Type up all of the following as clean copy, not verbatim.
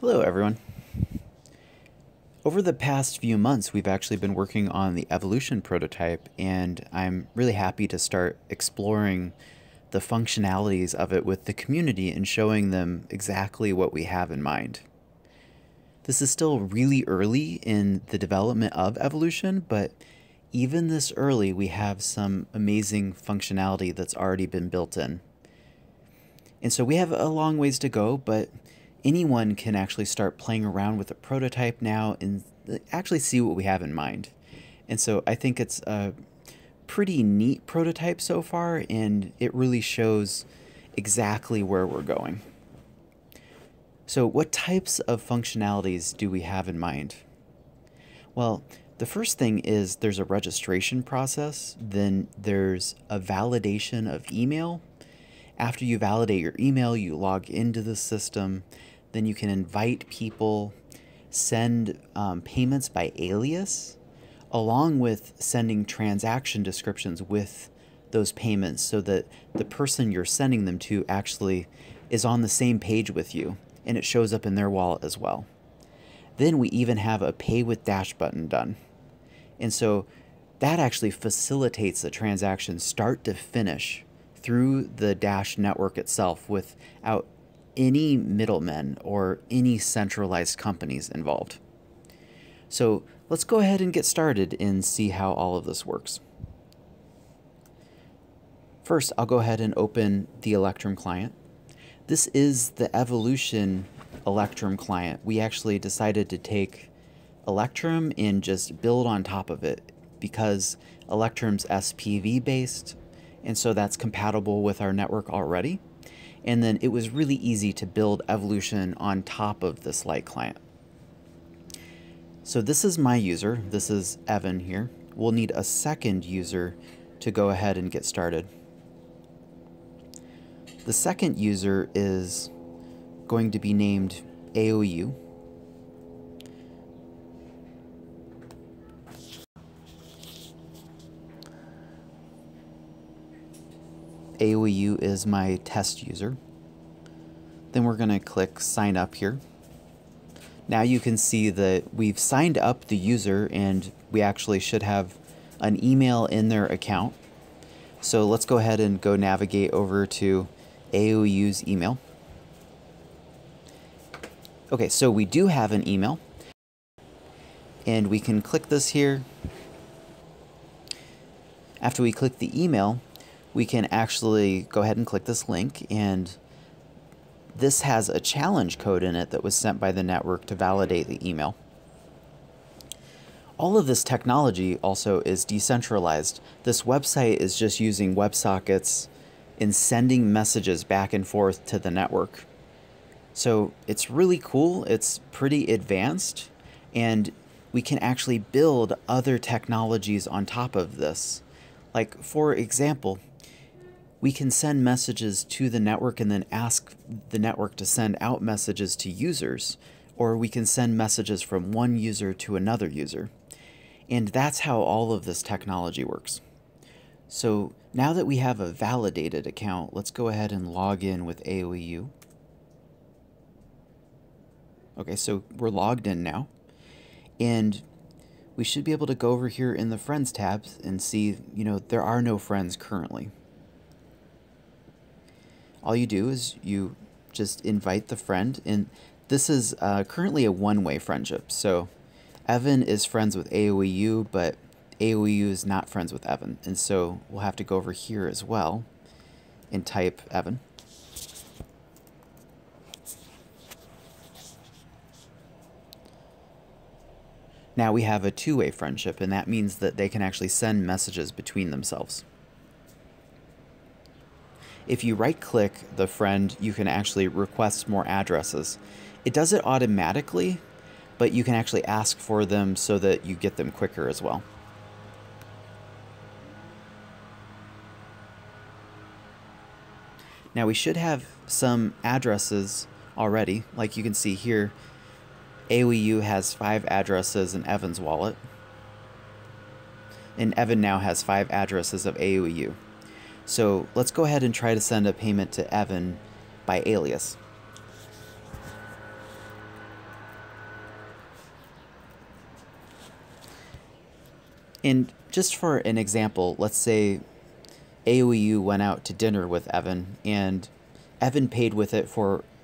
Hello everyone. Over the past few months, we've actually been working on the Evolution prototype, and I'm really happy to start exploring the functionalities of it with the community and showing them exactly what we have in mind. This is still really early in the development of Evolution, but even this early, we have some amazing functionality that's already been built in. And so we have a long ways to go, but anyone can actually start playing around with a prototype now and actually see what we have in mind. And so I think it's a pretty neat prototype so far, and it really shows exactly where we're going. So what types of functionalities do we have in mind? Well, the first thing is there's a registration process, then there's a validation of email. After you validate your email, you log into the system, then you can invite people, send payments by alias, along with sending transaction descriptions with those payments so that the person you're sending them to actually is on the same page with you and it shows up in their wallet as well. Then we even have a pay with Dash button done. And so that actually facilitates the transaction start to finish through the Dash network itself without any middlemen or any centralized companies involved. So let's go ahead and get started and see how all of this works. First, I'll go ahead and open the Electrum client. This is the Evolution Electrum client. We actually decided to take Electrum and just build on top of it because Electrum's SPV based, and so that's compatible with our network already. And then it was really easy to build Evolution on top of this light client. So this is my user. This is Evan here. We'll need a second user to go ahead and get started. The second user is going to be named AOEU. AOEU is my test user. Then we're going to click sign up here. Now you can see that we've signed up the user and we actually should have an email in their account. So let's go ahead and go navigate over to AOEU's email. Okay, so we do have an email and we can click this here. After we click the email, we can actually go ahead and click this link, and this has a challenge code in it that was sent by the network to validate the email. All of this technology also is decentralized. This website is just using WebSockets and sending messages back and forth to the network. So it's really cool, it's pretty advanced, and we can actually build other technologies on top of this. Like, for example, we can send messages to the network and then ask the network to send out messages to users, or we can send messages from one user to another user. And that's how all of this technology works. So now that we have a validated account, let's go ahead and log in with AOEU. Okay, so we're logged in now. And we should be able to go over here in the Friends tab and see, you know, there are no friends currently. All you do is you just invite the friend, and this is currently a one-way friendship. So Evan is friends with AOEU, but AOEU is not friends with Evan. And so we'll have to go over here as well and type Evan. Now we have a two-way friendship, and that means that they can actually send messages between themselves. If you right-click the friend, you can actually request more addresses. It does it automatically, but you can actually ask for them so that you get them quicker as well. Now we should have some addresses already, like you can see here. AOEU has 5 addresses in Evan's wallet, and Evan now has 5 addresses of AOEU. So let's go ahead and try to send a payment to Evan by alias. And just for an example, let's say AOEU went out to dinner with Evan, and Evan paid with it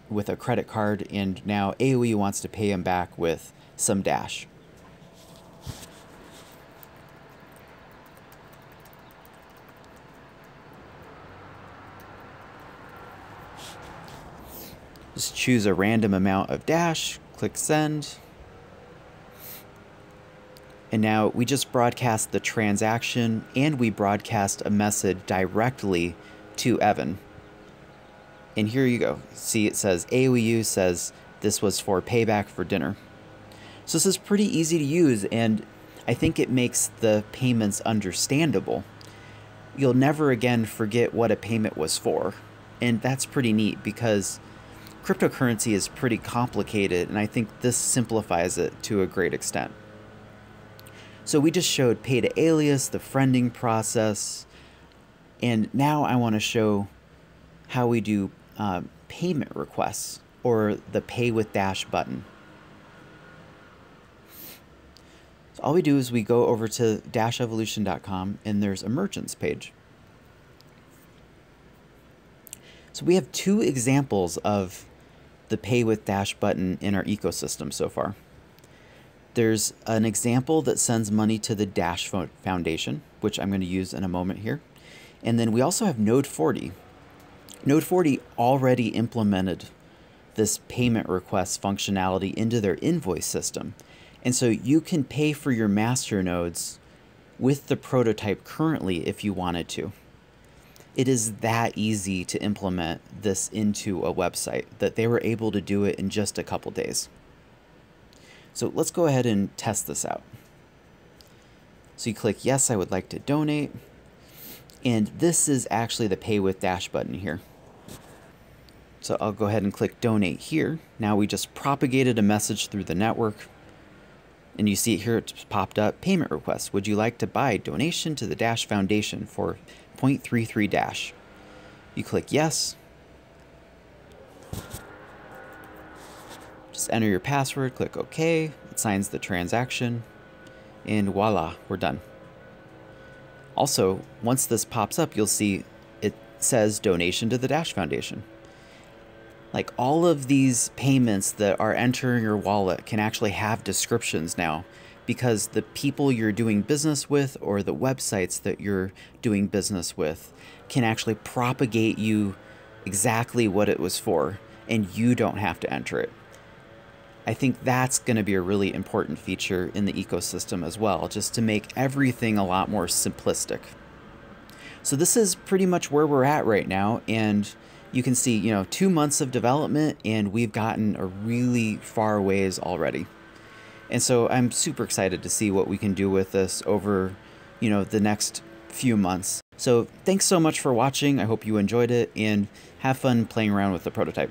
with a credit card, and now AOEU wants to pay him back with some Dash. Just choose a random amount of Dash, click send. And now we just broadcast the transaction, and we broadcast a message directly to Evan. And here you go. See, it says AOEU says this was for payback for dinner. So this is pretty easy to use, and I think it makes the payments understandable. You'll never again forget what a payment was for. And that's pretty neat, because cryptocurrency is pretty complicated, and I think this simplifies it to a great extent. So we just showed pay to alias, the friending process, and now I want to show how we do payment requests, or the pay with Dash button. So all we do is we go over to dashevolution.com, and there's a merchants page. So we have two examples of the pay with Dash button in our ecosystem so far. There's an example that sends money to the Dash Foundation, which I'm going to use in a moment here. And then we also have Node 40. Node 40 already implemented this payment request functionality into their invoice system. And so you can pay for your master nodes with the prototype currently if you wanted to. It is that easy to implement this into a website that they were able to do it in just a couple days. So let's go ahead and test this out. So you click, yes, I would like to donate. And this is actually the pay with Dash button here. So I'll go ahead and click donate here. Now we just propagated a message through the network. And you see it here, it's popped up, payment request. Would you like to buy donation to the Dash Foundation for 0.33 Dash? You click yes. Just enter your password, click OK, it signs the transaction, and voila, we're done. Also, once this pops up, you'll see it says donation to the Dash Foundation. Like, all of these payments that are entering your wallet can actually have descriptions now, because the people you're doing business with, or the websites that you're doing business with, can actually propagate you exactly what it was for, and you don't have to enter it. I think that's going to be a really important feature in the ecosystem as well, just to make everything a lot more simplistic. So this is pretty much where we're at right now, and you can see, 2 months of development, and we've gotten a really far ways already. And so I'm super excited to see what we can do with this over, the next few months. So thanks so much for watching. I hope you enjoyed it, and have fun playing around with the prototype.